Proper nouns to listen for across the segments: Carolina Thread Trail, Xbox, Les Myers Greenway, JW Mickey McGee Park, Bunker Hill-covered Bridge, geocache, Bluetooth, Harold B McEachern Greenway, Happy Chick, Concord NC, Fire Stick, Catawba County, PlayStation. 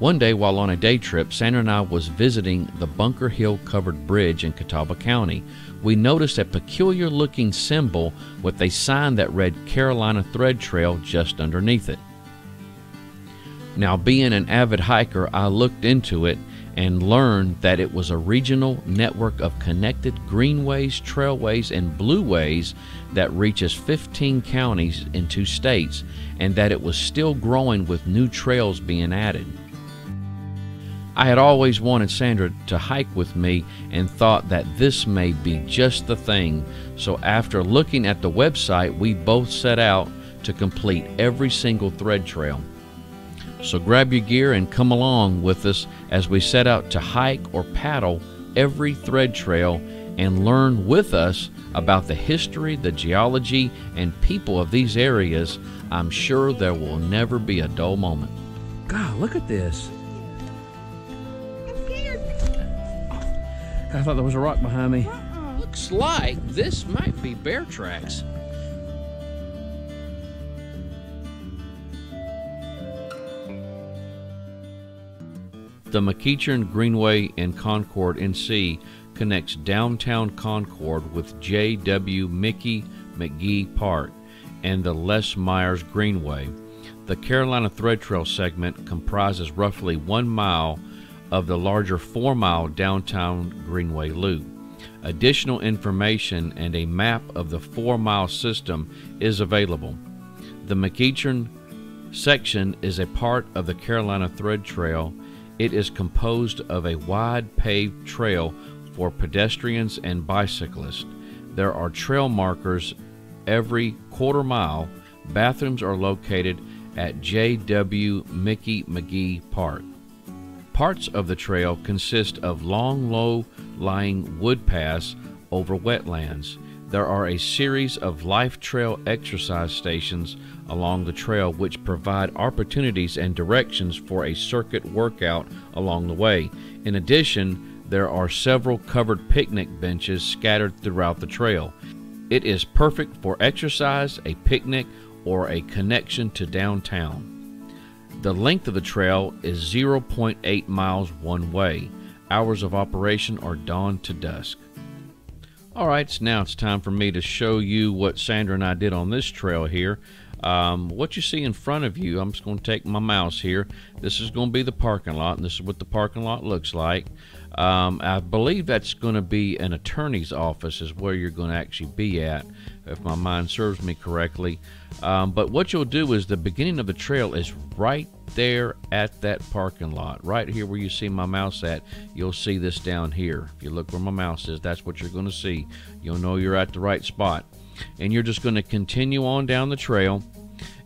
One day while on a day trip, Sandra and I was visiting the Bunker Hill-covered bridge in Catawba County. We noticed a peculiar looking symbol with a sign that read Carolina Thread Trail just underneath it. Now, being an avid hiker, I looked into it and learned that it was a regional network of connected greenways, trailways, and blueways that reaches 15 counties in 2 states, and that it was still growing with new trails being added. I had always wanted Sandra to hike with me and thought that this may be just the thing, so after looking at the website, we both set out to complete every single thread trail. So grab your gear and come along with us as we set out to hike or paddle every thread trail and learn with us about the history, the geology, and people of these areas. I'm sure there will never be a dull moment. God, look at this. I'm scared. I thought there was a rock behind me. Looks like this might be bear tracks. The McEachern Greenway in Concord NC connects downtown Concord with JW Mickey McGee Park and the Les Myers Greenway. The Carolina Thread Trail segment comprises roughly 1 mile of the larger 4-mile downtown Greenway loop. Additional information and a map of the 4-mile system is available. The McEachern section is a part of the Carolina Thread Trail. It is composed of a wide paved trail for pedestrians and bicyclists. There are trail markers every quarter-mile. Bathrooms are located at J.W. Mickey McGee Park. Parts of the trail consist of long, low-lying wood paths over wetlands. There are a series of life trail exercise stations along the trail which provide opportunities and directions for a circuit workout along the way. In addition, there are several covered picnic benches scattered throughout the trail. It is perfect for exercise, a picnic, or a connection to downtown. The length of the trail is 0.8 miles one way. Hours of operation are dawn to dusk. Alright, so now it's time for me to show you what Sandra and I did on this trail here. What you see in front of you, I'm just going to take my mouse here. This is going to be the parking lot, and this is what the parking lot looks like. I believe that's going to be an attorney's office is where you're going to actually be at, if my mind serves me correctly. But what you'll do is the beginning of the trail is right there at that parking lot, right here where you see my mouse at. You'll see this down here. If you look where my mouse is, that's what you're going to see. You'll know you're at the right spot. And you're just going to continue on down the trail.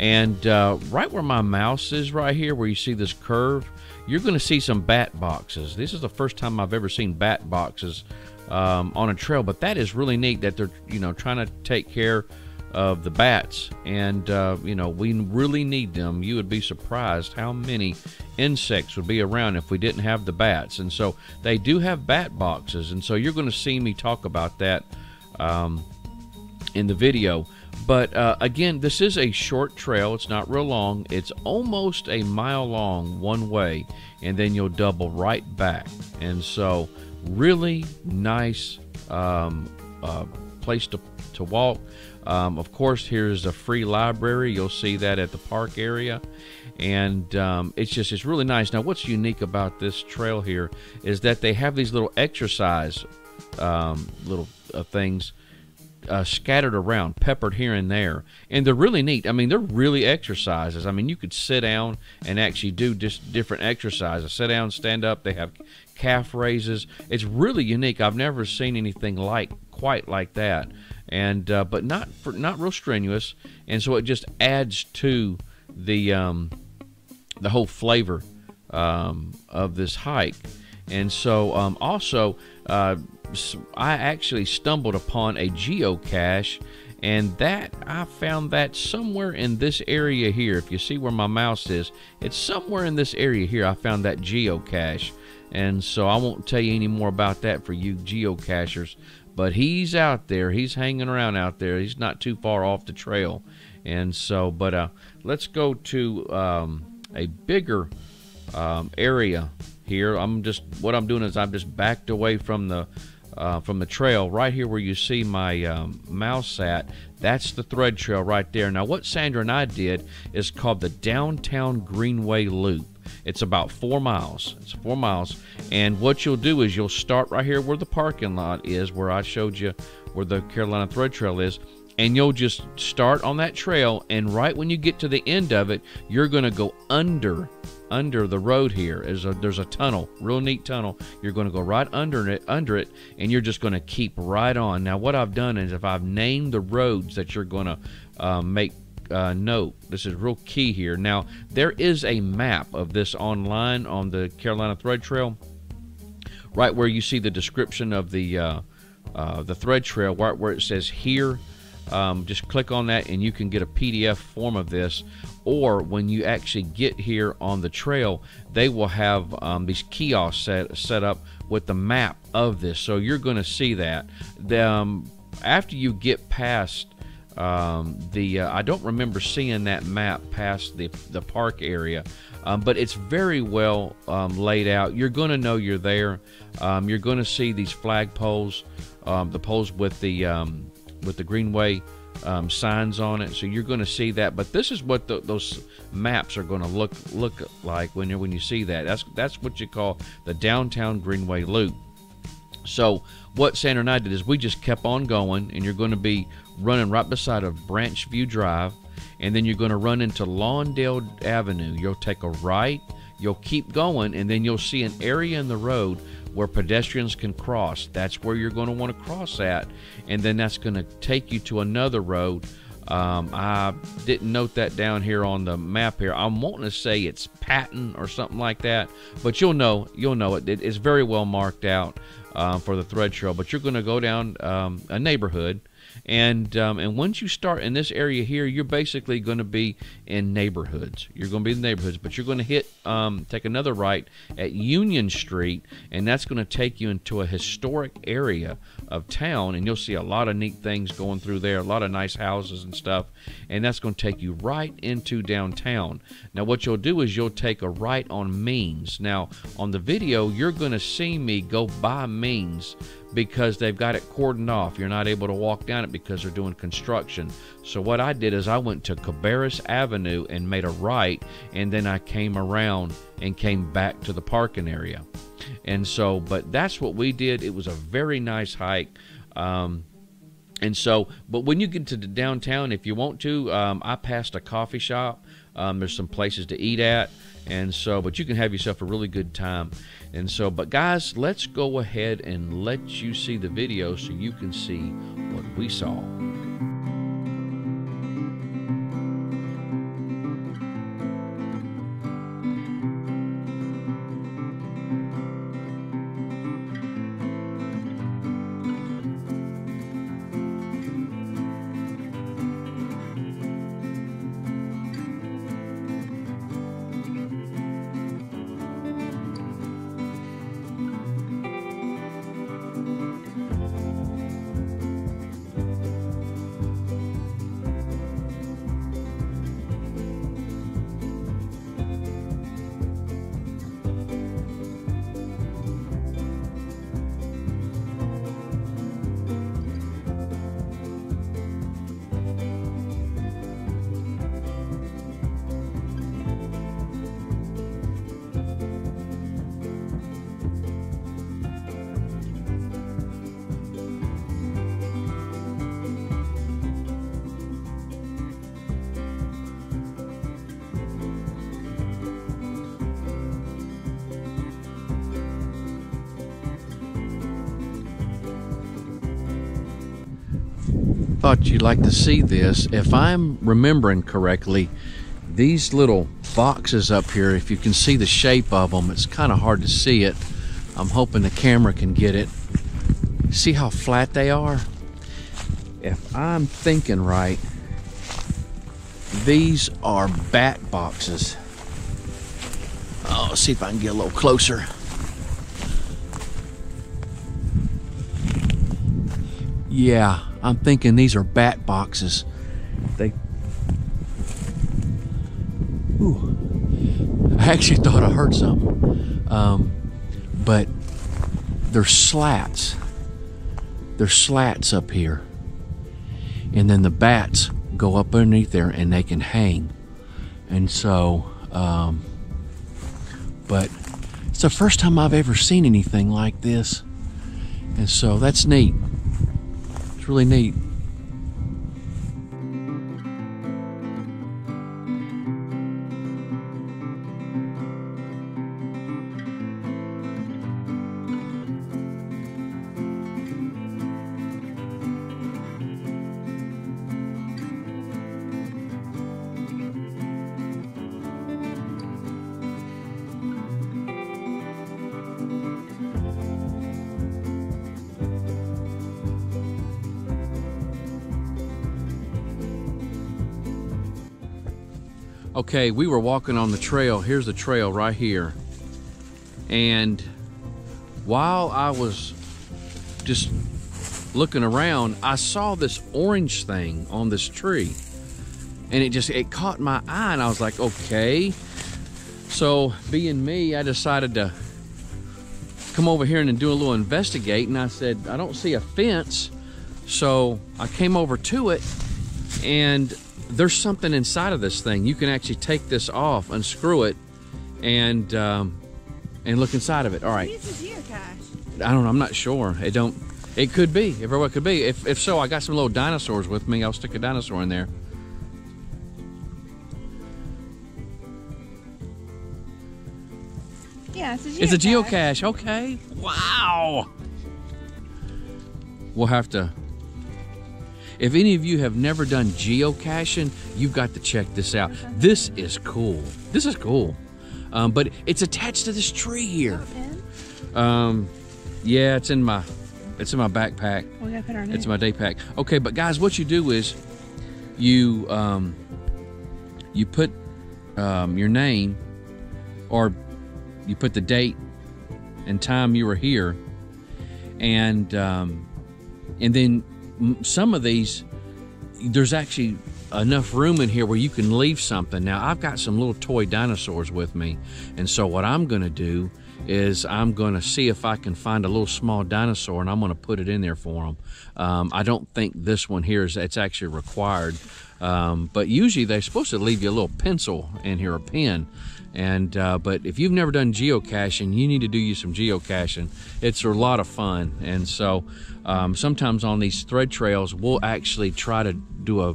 And right where my mouse is right here, where you see this curve, you're going to see some bat boxes. This is the first time I've ever seen bat boxes on a trail, but that is really neat that they're, you know, trying to take care of the bats. And you know, we really need them. You would be surprised how many insects would be around if we didn't have the bats. And so they do have bat boxes, and so you're going to see me talk about that in the video. But again, this is a short trail. It's not real long. It's almost a mile long one way, and then you'll double right back. And so really nice place to walk. Of course, here's a free library. You'll see that at the park area. And it's really nice. Now, what's unique about this trail here is that they have these little exercise things scattered around, peppered here and there, and they're really neat. I mean, they're really exercises. I mean, you could sit down and actually do just different exercises. Sit down, stand up. They have calf raises. It's really unique. I've never seen anything quite like that, and but not real strenuous, and so it just adds to the whole flavor of this hike. And so I actually stumbled upon a geocache, and that I found that somewhere in this area here. If you see where my mouse is, it's somewhere in this area here. I found that geocache, and so I won't tell you any more about that for you geocachers, but he's out there. He's hanging around out there. He's not too far off the trail. And so, but let's go to a bigger area here. What I'm doing is I'm just backed away from the trail right here where you see my mouse at. That's the thread trail right there. Now what Sandra and I did is called the Downtown Greenway Loop. It's about 4 miles. It's 4 miles. And what you'll do is you'll start right here where the parking lot is, where I showed you where the Carolina Thread Trail is. And you'll just start on that trail, and right when you get to the end of it, you're going to go under the road here. There's a tunnel, real neat tunnel. You're going to go right under it, and you're just going to keep right on. Now, what I've done is I've named the roads that you're going to make note. This is real key here. Now, there is a map of this online on the Carolina Thread Trail, right where you see the description of the thread trail, right where it says here. Just click on that and you can get a PDF form of this, or when you actually get here on the trail, they will have these kiosks set up with the map of this, so you're going to see that. After you get past I don't remember seeing that map past the park area, but it's very well laid out. You're going to know you're there. You're going to see these flagpoles, the poles with the Greenway signs on it, so you're going to see that. But this is what those maps are going to look like when you see that. That's what you call the Downtown Greenway Loop. So what Sandra and I did is we just kept on going, and you're going to be running right beside of Branchview Drive, and then you're going to run into Lawndale Avenue. You'll take a right, you'll keep going, and then you'll see an area in the road where pedestrians can cross. That's where you're going to want to cross at, and then that's going to take you to another road. I didn't note that down here on the map here. I'm wanting to say it's Patton or something like that, but you'll know it's very well marked out for the thread trail. But you're going to go down a neighborhood, and once you start in this area here, you're basically going to be in neighborhoods. You're going to be in neighborhoods, but you're going to hit take another right at Union Street, and that's going to take you into a historic area of town, and you'll see a lot of neat things going through there, a lot of nice houses and stuff, and that's going to take you right into downtown. Now what you'll do is you'll take a right on Means. Now on the video you're going to see me go by Means because they've got it cordoned off. You're not able to walk down it because they're doing construction. So what I did is I went to Cabarrus Avenue and made a right, and then I came around and came back to the parking area. And so, but that's what we did. It was a very nice hike. And so, but when you get to the downtown, if you want to, I passed a coffee shop. There's some places to eat at, and so, but you can have yourself a really good time. And so, but guys, let's go ahead and let you see the video so you can see what we saw. Thought you'd like to see this. If I'm remembering correctly, these little boxes up here, if you can see the shape of them, it's kind of hard to see it. I'm hoping the camera can get it. See how flat they are? If I'm thinking right, these are bat boxes. Oh, see if I can get a little closer. Yeah, I'm thinking these are bat boxes. Ooh. I actually thought I heard something. But there's slats. There's slats up here. And then the bats go up underneath there and they can hang. And so, but it's the first time I've ever seen anything like this. And so that's neat. It's really neat. Okay, we were walking on the trail. Here's the trail right here. And while I was just looking around, I saw this orange thing on this tree. And it caught my eye, and I was like, okay. So being me, I decided to come over here and do a little investigate. And I said, I don't see a fence. So I came over to it, and there's something inside of this thing. You can actually take this off, unscrew it, and look inside of it. All right. Maybe it's a deer cache. I don't know. I'm not sure. It could be. It very well could be. If so, I got some little dinosaurs with me. I'll stick a dinosaur in there. Yeah, it's a geocache. It's a geocache. Okay. Wow. We'll have to. If any of you have never done geocaching, you've got to check this out. This is cool. This is cool. But it's attached to this tree here. Yeah, it's in my backpack. We gotta put our name. It's my day pack. Okay, but guys, what you do is you you put your name, or you put the date and time you were here, and then some of these, there's actually enough room in here where you can leave something. Now, I've got some little toy dinosaurs with me, and so what I'm going to do is I'm going to see if I can find a little small dinosaur, and I'm going to put it in there for them. I don't think this one here it's actually required, but usually they're supposed to leave you a little pencil in here, a pen. And but if you've never done geocaching, you need to do you some geocaching. It's a lot of fun. And so sometimes on these thread trails, we'll actually try to do a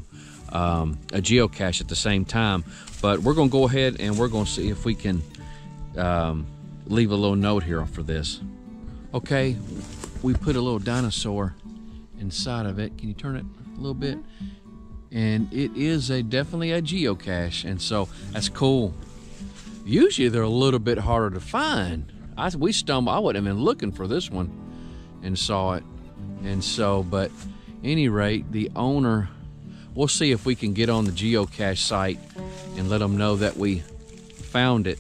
geocache at the same time. But we're going to go ahead and we're going to see if we can leave a little note here for this. Okay, we put a little dinosaur inside of it. Can you turn it a little bit? And it is definitely a geocache. And so that's cool. Usually they're a little bit harder to find. We stumbled. I wouldn't have been looking for this one and saw it. And so, but any rate, the owner, we'll see if we can get on the geocache site and let them know that we found it.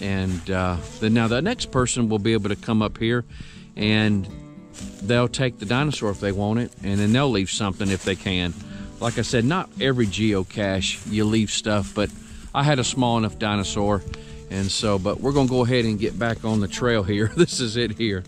And then now the next person will be able to come up here and they'll take the dinosaur if they want it. And then they'll leave something if they can. Like I said, not every geocache you leave stuff, but I had a small enough dinosaur, and so, but we're gonna go ahead and get back on the trail here. This is it here.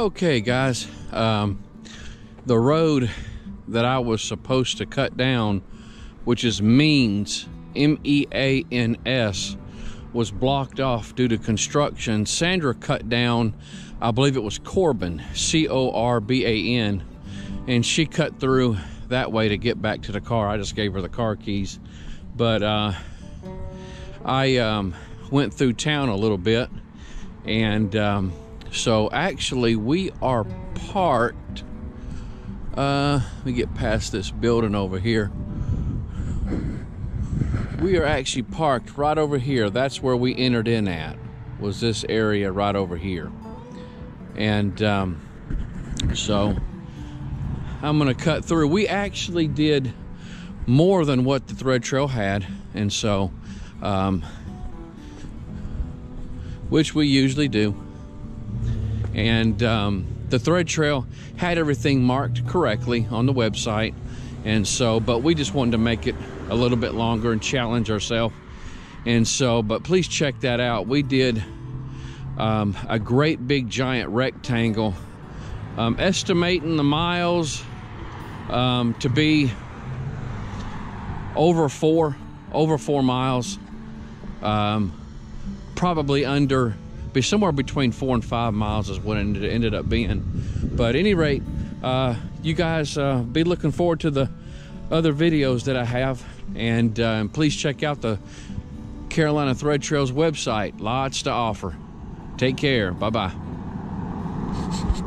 Okay guys, the road that I was supposed to cut down, which is Means, M-E-A-N-S, was blocked off due to construction. Sandra cut down, I believe it was Corbin, C-O-R-B-A-N, and she cut through that way to get back to the car. I just gave her the car keys. But I went through town a little bit, and so actually we are parked, let me get past this building over here. We are actually parked right over here. That's where we entered in at, was this area right over here. And so I'm gonna cut through. We actually did more than what the thread trail had, and so which we usually do. And the thread trail had everything marked correctly on the website, and so, but we just wanted to make it a little bit longer and challenge ourselves. And so, but please check that out. We did a great big giant rectangle, estimating the miles to be over four miles, probably under, be somewhere between 4 and 5 miles is what it ended up being. But at any rate, you guys be looking forward to the other videos that I have, and please check out the Carolina Thread Trail's website. Lots to offer. Take care. Bye-bye.